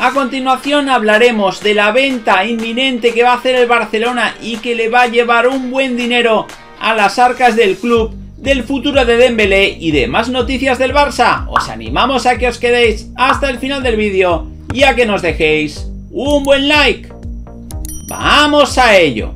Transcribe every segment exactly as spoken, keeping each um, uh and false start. A continuación hablaremos de la venta inminente que va a hacer el Barcelona y que le va a llevar un buen dinero a las arcas del club, del futuro de Dembélé y de más noticias del Barça. Os animamos a que os quedéis hasta el final del vídeo y a que nos dejéis un buen like. ¡Vamos a ello!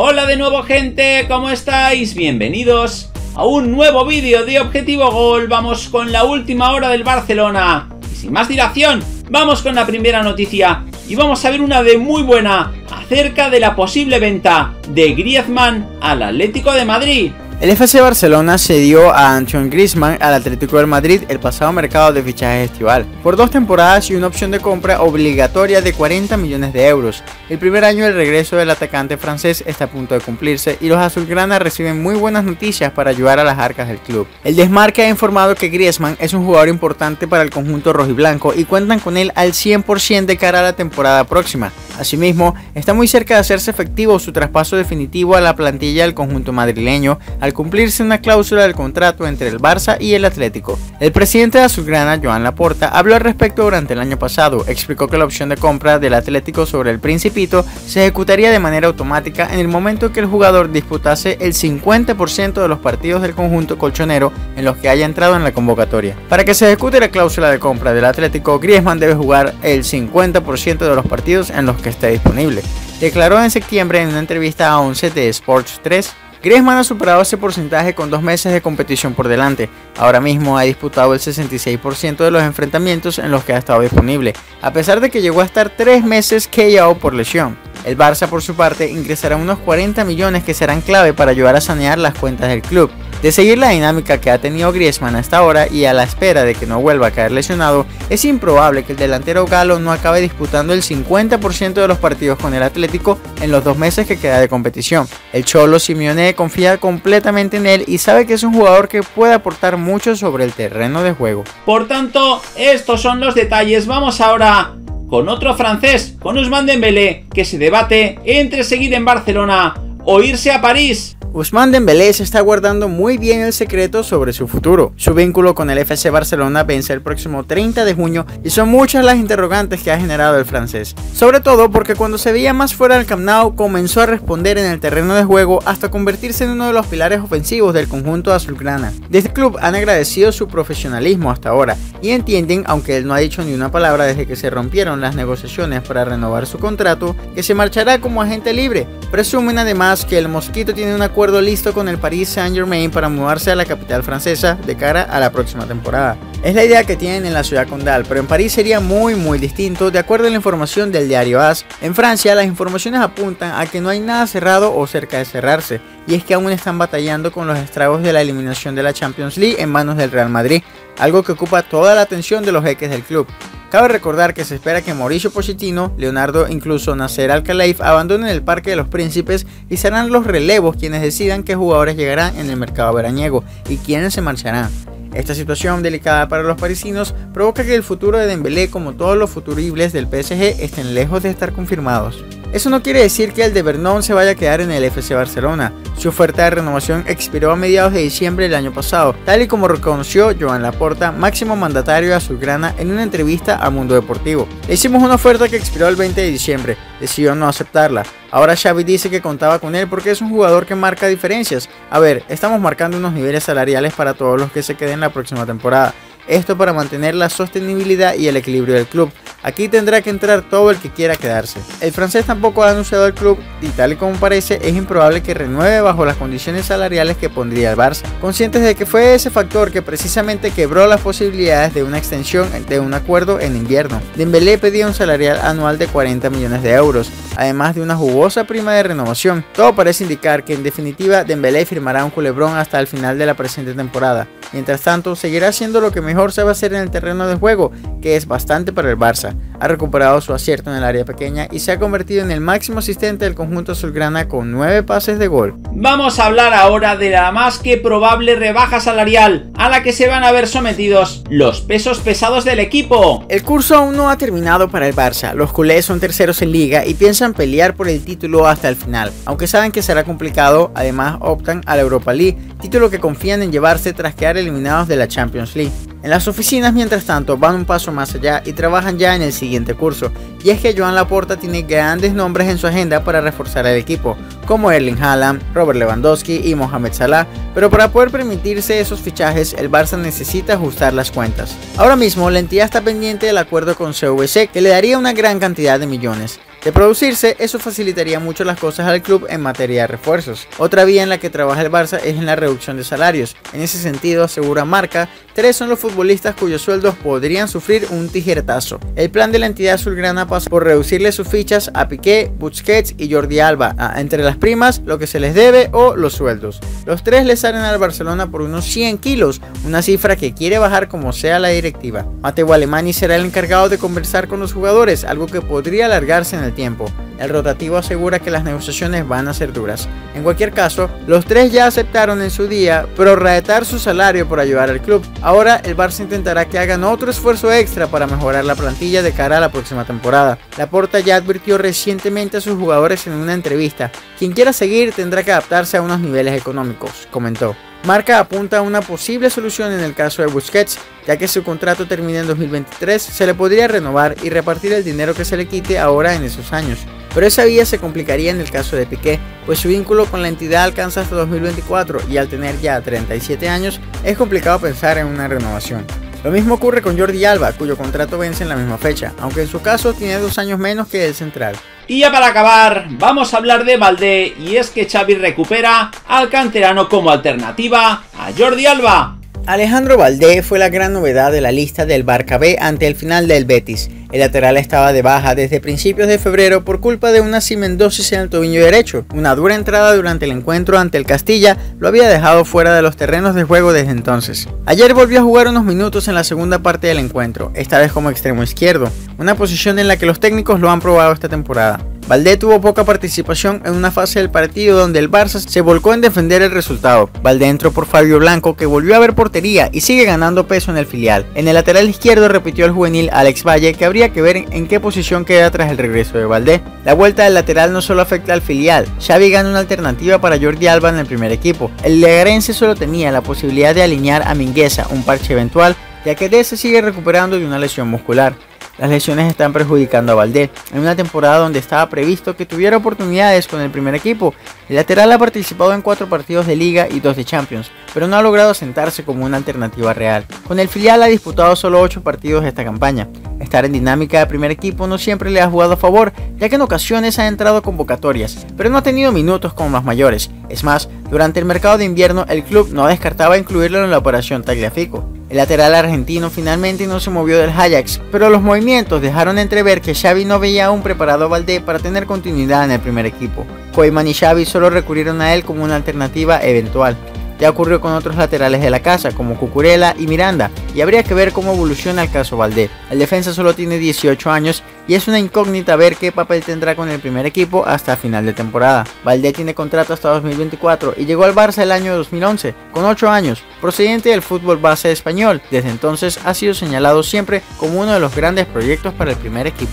Hola de nuevo, gente, ¿cómo estáis? Bienvenidos a un nuevo vídeo de Objetivo Gol. Vamos con la última hora del Barcelona. Y sin más dilación, vamos con la primera noticia. Y vamos a ver una de muy buena acerca de la posible venta de Griezmann al Atlético de Madrid. El F C Barcelona cedió a Antoine Griezmann al Atlético de Madrid el pasado mercado de fichajes estival por dos temporadas y una opción de compra obligatoria de cuarenta millones de euros. El primer año del regreso del atacante francés está a punto de cumplirse y los azulgranas reciben muy buenas noticias para ayudar a las arcas del club. El Desmarque ha informado que Griezmann es un jugador importante para el conjunto rojiblanco y cuentan con él al cien por ciento de cara a la temporada próxima. Asimismo, está muy cerca de hacerse efectivo su traspaso definitivo a la plantilla del conjunto madrileño, al cumplirse una cláusula del contrato entre el Barça y el Atlético. El presidente de azulgrana, Joan Laporta, habló al respecto durante el año pasado. Explicó que la opción de compra del Atlético sobre el Principito se ejecutaría de manera automática en el momento que el jugador disputase el cincuenta por ciento de los partidos del conjunto colchonero en los que haya entrado en la convocatoria. Para que se ejecute la cláusula de compra del Atlético, Griezmann debe jugar el cincuenta por ciento de los partidos en los que esté disponible, declaró en septiembre en una entrevista a once de Sports tres. Griezmann ha superado ese porcentaje con dos meses de competición por delante. Ahora mismo ha disputado el sesenta y seis por ciento de los enfrentamientos en los que ha estado disponible, a pesar de que llegó a estar tres meses K O por lesión. El Barça, por su parte, ingresará unos cuarenta millones que serán clave para ayudar a sanear las cuentas del club. De seguir la dinámica que ha tenido Griezmann hasta ahora y a la espera de que no vuelva a caer lesionado, es improbable que el delantero galo no acabe disputando el cincuenta por ciento de los partidos con el Atlético en los dos meses que queda de competición. El Cholo Simeone confía completamente en él y sabe que es un jugador que puede aportar mucho sobre el terreno de juego. Por tanto, estos son los detalles. Vamos ahora con otro francés, con Ousmane Dembélé, que se debate entre seguir en Barcelona o irse a París. Ousmane Dembélé se está guardando muy bien el secreto sobre su futuro. Su vínculo con el F C Barcelona vence el próximo treinta de junio y son muchas las interrogantes que ha generado el francés. Sobre todo porque cuando se veía más fuera del Camp Nou comenzó a responder en el terreno de juego hasta convertirse en uno de los pilares ofensivos del conjunto azulgrana. Desde el club han agradecido su profesionalismo hasta ahora y entienden, aunque él no ha dicho ni una palabra desde que se rompieron las negociaciones para renovar su contrato, que se marchará como agente libre. Presumen además que el Mosquito tiene una acuerdo listo con el Paris Saint Germain para mudarse a la capital francesa de cara a la próxima temporada. Es la idea que tienen en la ciudad condal, pero en París sería muy muy distinto. De acuerdo a la información del diario AS, en Francia las informaciones apuntan a que no hay nada cerrado o cerca de cerrarse, y es que aún están batallando con los estragos de la eliminación de la Champions League en manos del Real Madrid, algo que ocupa toda la atención de los jeques del club. Cabe recordar que se espera que Mauricio Pochettino, Leonardo e incluso Nasser Al-Khelaifi abandonen el Parque de los Príncipes y serán los relevos quienes decidan qué jugadores llegarán en el mercado veraniego y quiénes se marcharán. Esta situación delicada para los parisinos provoca que el futuro de Dembélé, como todos los futuribles del P S G, estén lejos de estar confirmados. Eso no quiere decir que el de Vernon se vaya a quedar en el F C Barcelona. Su oferta de renovación expiró a mediados de diciembre del año pasado, tal y como reconoció Joan Laporta, máximo mandatario de azulgrana, en una entrevista a Mundo Deportivo. Le hicimos una oferta que expiró el veinte de diciembre, decidió no aceptarla. Ahora Xavi dice que contaba con él porque es un jugador que marca diferencias. A ver, estamos marcando unos niveles salariales para todos los que se queden la próxima temporada. Esto para mantener la sostenibilidad y el equilibrio del club. Aquí tendrá que entrar todo el que quiera quedarse. El francés tampoco ha anunciado al club y tal y como parece es improbable que renueve bajo las condiciones salariales que pondría el Barça. Conscientes de que fue ese factor que precisamente quebró las posibilidades de una extensión de un acuerdo en invierno, Dembélé pedía un salarial anual de cuarenta millones de euros, además de una jugosa prima de renovación. Todo parece indicar que en definitiva Dembélé firmará un culebrón hasta el final de la presente temporada. Mientras tanto, seguirá haciendo lo que mejor mejor sabe hacer en el terreno de juego, que es bastante para el Barça. Ha recuperado su acierto en el área pequeña y se ha convertido en el máximo asistente del conjunto azulgrana con nueve pases de gol. Vamos a hablar ahora de la más que probable rebaja salarial a la que se van a ver sometidos los pesos pesados del equipo. El curso aún no ha terminado para el Barça. Los culés son terceros en liga y piensan pelear por el título hasta el final, aunque saben que será complicado. Además optan a la Europa League, título que confían en llevarse tras quedar eliminados de la Champions League. En las oficinas, mientras tanto, van un paso más allá y trabajan ya en el siguiente curso, y es que Joan Laporta tiene grandes nombres en su agenda para reforzar el equipo, como Erling Haaland, Robert Lewandowski y Mohamed Salah, pero para poder permitirse esos fichajes, el Barça necesita ajustar las cuentas. Ahora mismo, la entidad está pendiente del acuerdo con C V C, que le daría una gran cantidad de millones. De producirse, eso facilitaría mucho las cosas al club en materia de refuerzos. Otra vía en la que trabaja el Barça es en la reducción de salarios. En ese sentido, asegura Marca, tres son los futbolistas cuyos sueldos podrían sufrir un tijeretazo. El plan de la entidad azulgrana pasa por reducirle sus fichas a Piqué, Busquets y Jordi Alba, a, entre las primas, lo que se les debe o los sueldos. Los tres le salen al Barcelona por unos cien kilos, una cifra que quiere bajar como sea la directiva. Mateu Alemany será el encargado de conversar con los jugadores, algo que podría alargarse en el tiempo. El rotativo asegura que las negociaciones van a ser duras. En cualquier caso, los tres ya aceptaron en su día prorratear su salario por ayudar al club. Ahora el Barça intentará que hagan otro esfuerzo extra para mejorar la plantilla de cara a la próxima temporada. Laporta ya advirtió recientemente a sus jugadores en una entrevista: quien quiera seguir tendrá que adaptarse a unos niveles económicos, comentó. Marca apunta a una posible solución en el caso de Busquets, ya que su contrato termina en dos mil veintitrés, se le podría renovar y repartir el dinero que se le quite ahora en esos años. Pero esa vía se complicaría en el caso de Piqué, pues su vínculo con la entidad alcanza hasta dos mil veinticuatro y al tener ya treinta y siete años es complicado pensar en una renovación. Lo mismo ocurre con Jordi Alba, cuyo contrato vence en la misma fecha, aunque en su caso tiene dos años menos que el central. Y ya para acabar, vamos a hablar de Baldé, y es que Xavi recupera al canterano como alternativa a Jordi Alba. Alejandro Baldé fue la gran novedad de la lista del Barca B ante el final del Betis. El lateral estaba de baja desde principios de febrero por culpa de una cimendosis en el tobillo derecho. Una dura entrada durante el encuentro ante el Castilla lo había dejado fuera de los terrenos de juego desde entonces. Ayer volvió a jugar unos minutos en la segunda parte del encuentro, esta vez como extremo izquierdo, una posición en la que los técnicos lo han probado esta temporada. Baldé tuvo poca participación en una fase del partido donde el Barça se volcó en defender el resultado. Baldé entró por Fabio Blanco, que volvió a ver portería y sigue ganando peso en el filial. En el lateral izquierdo repitió el juvenil Alex Valle, que habría que ver en qué posición queda tras el regreso de Baldé. La vuelta del lateral no solo afecta al filial, Xavi gana una alternativa para Jordi Alba en el primer equipo. El legarense solo tenía la posibilidad de alinear a Mingueza, un parche eventual, ya que D se sigue recuperando de una lesión muscular. Las lesiones están perjudicando a Baldé. En una temporada donde estaba previsto que tuviera oportunidades con el primer equipo, el lateral ha participado en cuatro partidos de Liga y dos de Champions, pero no ha logrado sentarse como una alternativa real. Con el filial ha disputado solo ocho partidos esta campaña. Estar en dinámica de primer equipo no siempre le ha jugado a favor, ya que en ocasiones ha entrado a convocatorias, pero no ha tenido minutos con los mayores. Es más, durante el mercado de invierno el club no descartaba incluirlo en la operación Tagliafico. El lateral argentino finalmente no se movió del Ajax, pero los movimientos dejaron entrever que Xavi no veía aún preparado a Baldé para tener continuidad en el primer equipo. Koeman y Xavi solo recurrieron a él como una alternativa eventual. Ya ocurrió con otros laterales de la casa, como Cucurella y Miranda, y habría que ver cómo evoluciona el caso Baldé. El defensa solo tiene dieciocho años y es una incógnita ver qué papel tendrá con el primer equipo hasta final de temporada. Baldé tiene contrato hasta dos mil veinticuatro y llegó al Barça el año dos mil once, con ocho años, procedente del fútbol base español. Desde entonces ha sido señalado siempre como uno de los grandes proyectos para el primer equipo.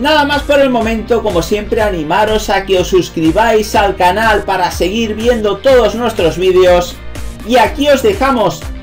Nada más por el momento. Como siempre, animaros a que os suscribáis al canal para seguir viendo todos nuestros vídeos. Y aquí os dejamos